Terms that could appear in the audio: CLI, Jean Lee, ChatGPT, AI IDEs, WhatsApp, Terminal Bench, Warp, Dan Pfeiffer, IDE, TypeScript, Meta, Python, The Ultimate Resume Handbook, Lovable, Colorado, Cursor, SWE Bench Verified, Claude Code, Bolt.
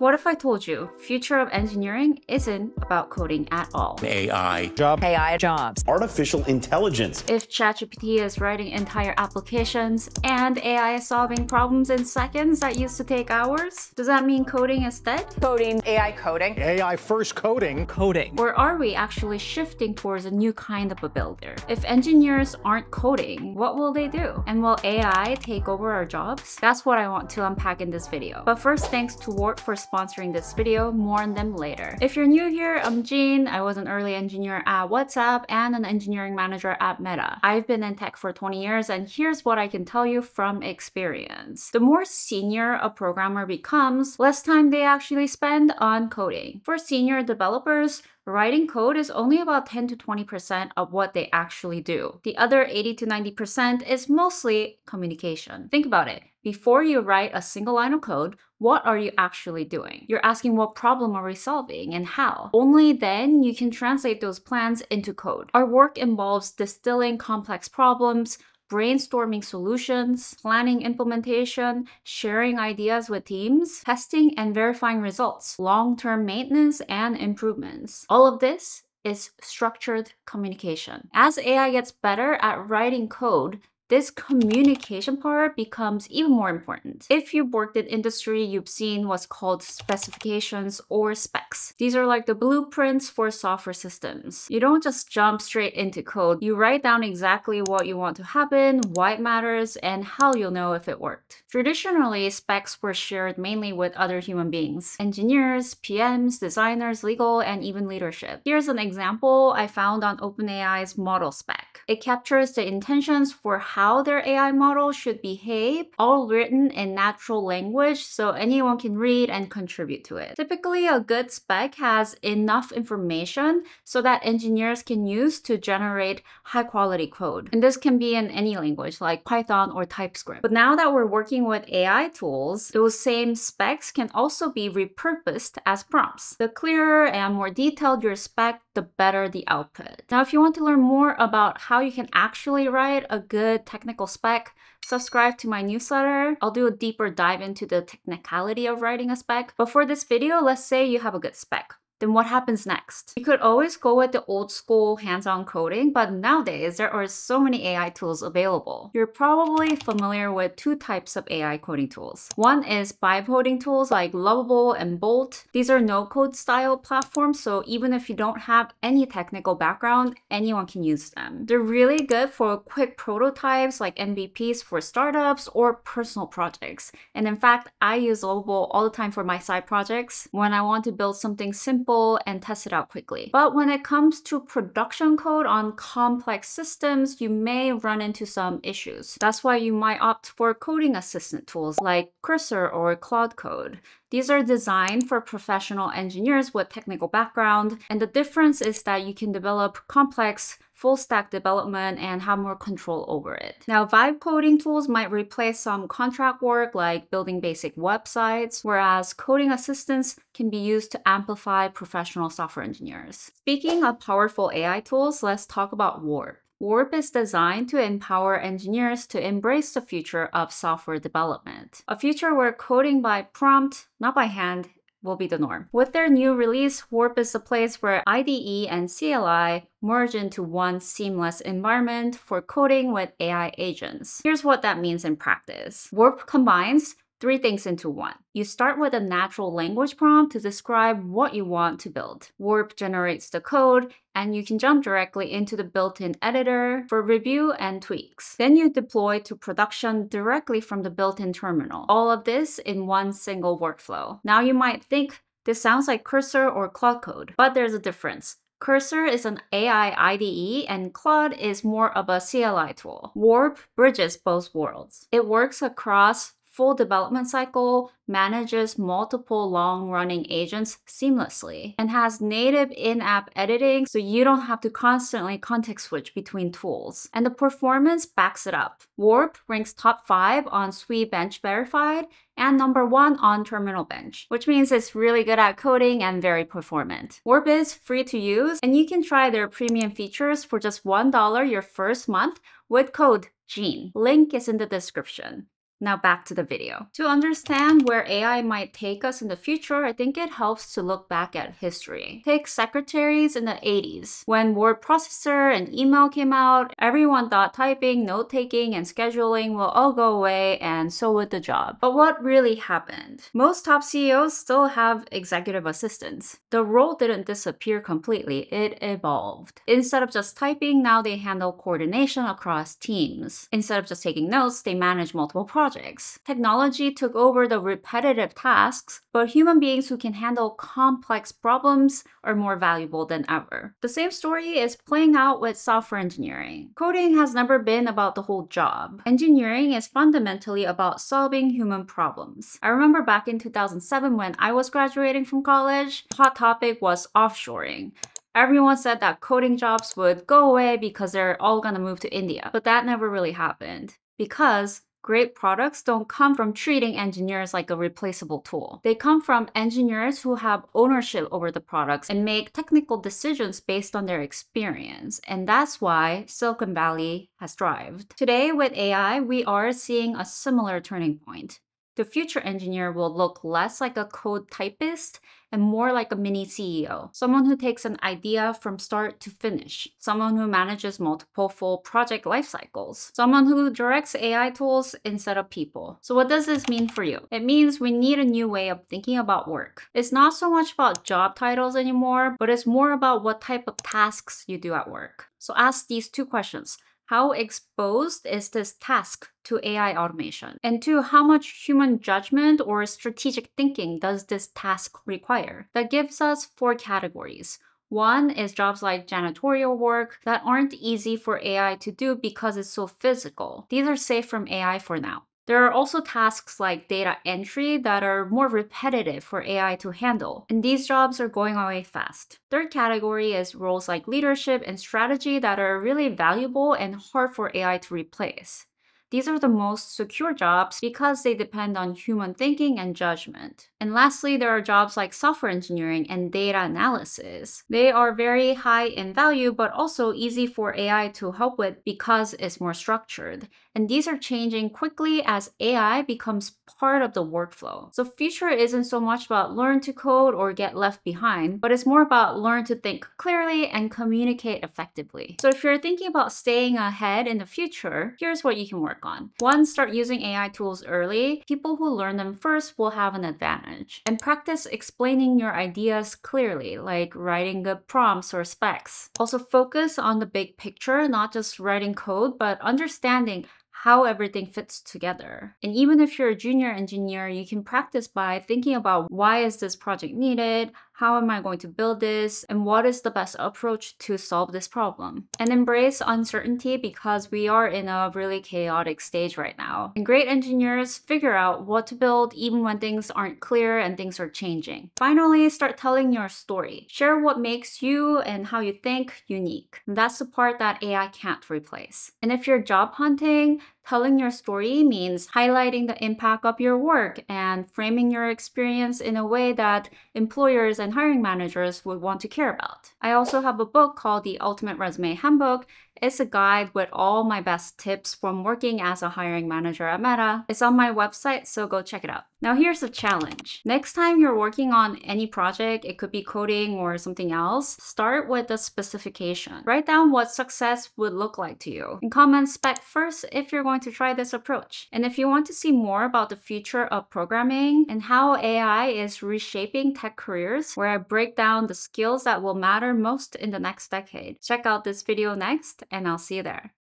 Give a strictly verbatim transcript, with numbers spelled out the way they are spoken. What if I told you future of engineering isn't about coding at all? A I job. A I jobs. Artificial intelligence. If ChatGPT is writing entire applications and A I is solving problems in seconds that used to take hours, does that mean coding is dead? Coding. A I coding. A I first coding. Coding. Or are we actually shifting towards a new kind of a builder? If engineers aren't coding, what will they do? And will A I take over our jobs? That's what I want to unpack in this video. But first, thanks to Warp for sponsoring this video, more on them later. If you're new here, I'm Jean. I was an early engineer at WhatsApp and an engineering manager at Meta. I've been in tech for twenty years, and here's what I can tell you from experience. The more senior a programmer becomes, less time they actually spend on coding. For senior developers, writing code is only about ten to twenty percent of what they actually do. The other eighty to ninety percent is mostly communication. Think about it. Before you write a single line of code, what are you actually doing? You're asking what problem are we solving and how? Only then you can translate those plans into code. Our work involves distilling complex problems, brainstorming solutions, planning implementation, sharing ideas with teams, testing and verifying results, long-term maintenance and improvements. All of this is structured communication. As A I gets better at writing code, this communication part becomes even more important. If you've worked in industry, you've seen what's called specifications or specs. These are like the blueprints for software systems. You don't just jump straight into code. You write down exactly what you want to happen, why it matters, and how you'll know if it worked. Traditionally, specs were shared mainly with other human beings, engineers, P Ms, designers, legal, and even leadership. Here's an example I found on OpenAI's model spec. It captures the intentions for how how their A I model should behave, all written in natural language so anyone can read and contribute to it. Typically, a good spec has enough information so that engineers can use to generate high-quality code. And this can be in any language like Python or TypeScript. But now that we're working with A I tools, those same specs can also be repurposed as prompts. The clearer and more detailed your spec, the better the output. Now, if you want to learn more about how you can actually write a good technical spec, subscribe to my newsletter. I'll do a deeper dive into the technicality of writing a spec. But for this video, let's say you have a good spec. Then what happens next? You could always go with the old school hands-on coding, but nowadays there are so many A I tools available. You're probably familiar with two types of A I coding tools. One is vibe coding tools like Lovable and Bolt. These are no-code style platforms, so even if you don't have any technical background, anyone can use them. They're really good for quick prototypes like M V Ps for startups or personal projects. And in fact, I use Lovable all the time for my side projects when I want to build something simple and test it out quickly. But when it comes to production code on complex systems, you may run into some issues. That's why you might opt for coding assistant tools like Cursor or Claude Code. These are designed for professional engineers with technical background, and the difference is that you can develop complex full stack development and have more control over it. Now, vibe coding tools might replace some contract work like building basic websites, whereas coding assistants can be used to amplify professional software engineers. Speaking of powerful A I tools, let's talk about Warp. Warp is designed to empower engineers to embrace the future of software development, a future where coding by prompt, not by hand, will be the norm. With their new release, Warp is the place where I D E and C L I merge into one seamless environment for coding with A I agents. Here's what that means in practice. Warp combines three things into one. You start with a natural language prompt to describe what you want to build. Warp generates the code, and you can jump directly into the built-in editor for review and tweaks. Then you deploy to production directly from the built-in terminal. All of this in one single workflow. Now you might think this sounds like Cursor or Claude Code, but there's a difference. Cursor is an A I I D E, and Claude is more of a C L I tool. Warp bridges both worlds. It works across full development cycle, manages multiple long-running agents seamlessly, and has native in-app editing, so you don't have to constantly context switch between tools. And the performance backs it up. Warp ranks top five on S W E Bench Verified and number one on Terminal Bench, which means it's really good at coding and very performant. Warp is free to use, and you can try their premium features for just one dollar your first month with code Jean. Link is in the description. Now back to the video. To understand where A I might take us in the future, I think it helps to look back at history. Take secretaries in the eighties. When word processor and email came out, everyone thought typing, note-taking, and scheduling will all go away, and so would the job. But what really happened? Most top C E Os still have executive assistants. The role didn't disappear completely, it evolved. Instead of just typing, now they handle coordination across teams. Instead of just taking notes, they manage multiple projects. Projects. Technology took over the repetitive tasks, but human beings who can handle complex problems are more valuable than ever. The same story is playing out with software engineering. Coding has never been about the whole job. Engineering is fundamentally about solving human problems. I remember back in two thousand seven when I was graduating from college, the hot topic was offshoring. Everyone said that coding jobs would go away because they're all gonna move to India, but that never really happened because great products don't come from treating engineers like a replaceable tool. They come from engineers who have ownership over the products and make technical decisions based on their experience. And that's why Silicon Valley has thrived. Today with A I, we are seeing a similar turning point. The future engineer will look less like a code typist and more like a mini C E O. Someone who takes an idea from start to finish. Someone who manages multiple full project life cycles. Someone who directs A I tools instead of people. So what does this mean for you? It means we need a new way of thinking about work. It's not so much about job titles anymore, but it's more about what type of tasks you do at work. So ask these two questions. How exposed is this task to A I automation? And two, how much human judgment or strategic thinking does this task require? That gives us four categories. One is jobs like janitorial work that aren't easy for A I to do because it's so physical. These are safe from A I for now. There are also tasks like data entry that are more repetitive for A I to handle, and these jobs are going away fast. Third category is roles like leadership and strategy that are really valuable and hard for A I to replace. These are the most secure jobs because they depend on human thinking and judgment. And lastly, there are jobs like software engineering and data analysis. They are very high in value, but also easy for A I to help with because it's more structured. And these are changing quickly as A I becomes part of the workflow. So future isn't so much about learn to code or get left behind, but it's more about learn to think clearly and communicate effectively. So if you're thinking about staying ahead in the future, here's what you can work on. One, start using A I tools early. People who learn them first will have an advantage. And practice explaining your ideas clearly, like writing good prompts or specs. Also focus on the big picture, not just writing code, but understanding how everything fits together. And even if you're a junior engineer, you can practice by thinking about why is this project needed, how am I going to build this, and what is the best approach to solve this problem? And embrace uncertainty because we are in a really chaotic stage right now. And great engineers figure out what to build even when things aren't clear and things are changing. Finally, start telling your story. Share what makes you and how you think unique. And that's the part that A I can't replace. And if you're job hunting, telling your story means highlighting the impact of your work and framing your experience in a way that employers and hiring managers would want to care about. I also have a book called The Ultimate Resume Handbook. It's a guide with all my best tips from working as a hiring manager at Meta. It's on my website, so go check it out. Now here's a challenge. Next time you're working on any project, it could be coding or something else, start with a specification. Write down what success would look like to you. And comment spec first if you're going to try this approach. And if you want to see more about the future of programming and how A I is reshaping tech careers, where I break down the skills that will matter most in the next decade, check out this video next, and I'll see you there.